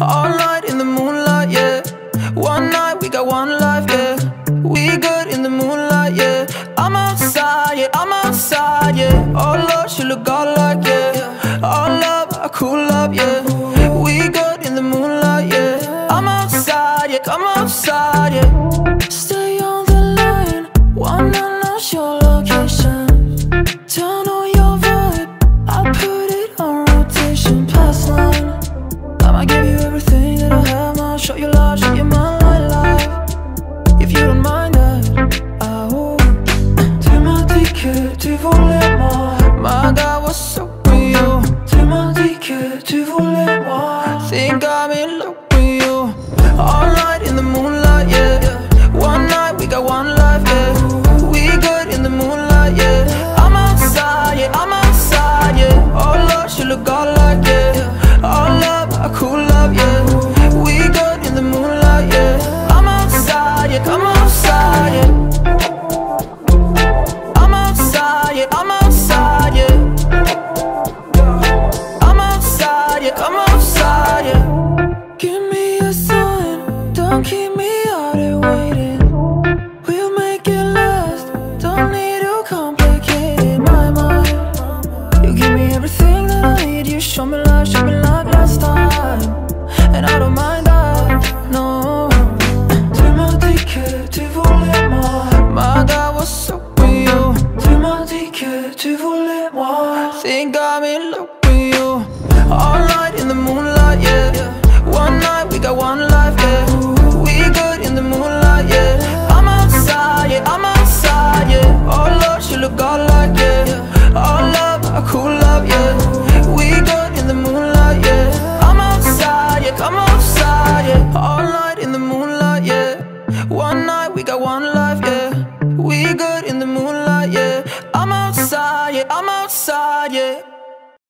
All night in the moonlight, yeah. One night, we got one life, yeah. We good in the moonlight, yeah. I'm outside, yeah, I'm outside, yeah. All love, she look all like, yeah. All love, I cool up, yeah. We good in the moonlight, yeah. I'm outside, yeah, come outside, yeah. Stay on the line, wanna know your location. Turn on your vibe, I'll put it on rotation. Pass line, I'ma give you everything that I have now. Show you love, show you my life. If you don't mind that, oh. Tu m'as dit que tu voulais moi. My God, what's so real? Tu m'as dit que tu voulais moi. Think I'm in love with you. All night in the moonlight, yeah. One night, we got one life, yeah. We good in the moonlight, yeah. I'm outside, yeah. All love, she look all like, yeah. All love, I cool up, yeah. We good in the moonlight, yeah. I'm outside, yeah, come outside, yeah. I'm outside, yeah, I'm outside, yeah. I'm outside, yeah, come outside, yeah. Give me a sign, don't keep me out and waiting. We'll make it last, don't need to complicate it. Everything that I need, you show me love last time. And I don't mind that, no. Tu m'as dit que tu voulais moi. My God, what's up with you? Tu m'as dit que tu voulais moi. Think I'm in love with you. All night in the moonlight, yeah. One night, we got one life, yeah. We good in the moonlight, yeah. I'm outside, yeah, I'm outside, yeah. All love, she look all like, yeah. All love, I cool up, yeah. We good in the moonlight, yeah. I'm outside, yeah, come outside, yeah. All night in the moonlight, yeah. One night, we got one life, yeah. We good in the moonlight, yeah. I'm outside, yeah, I'm outside, yeah.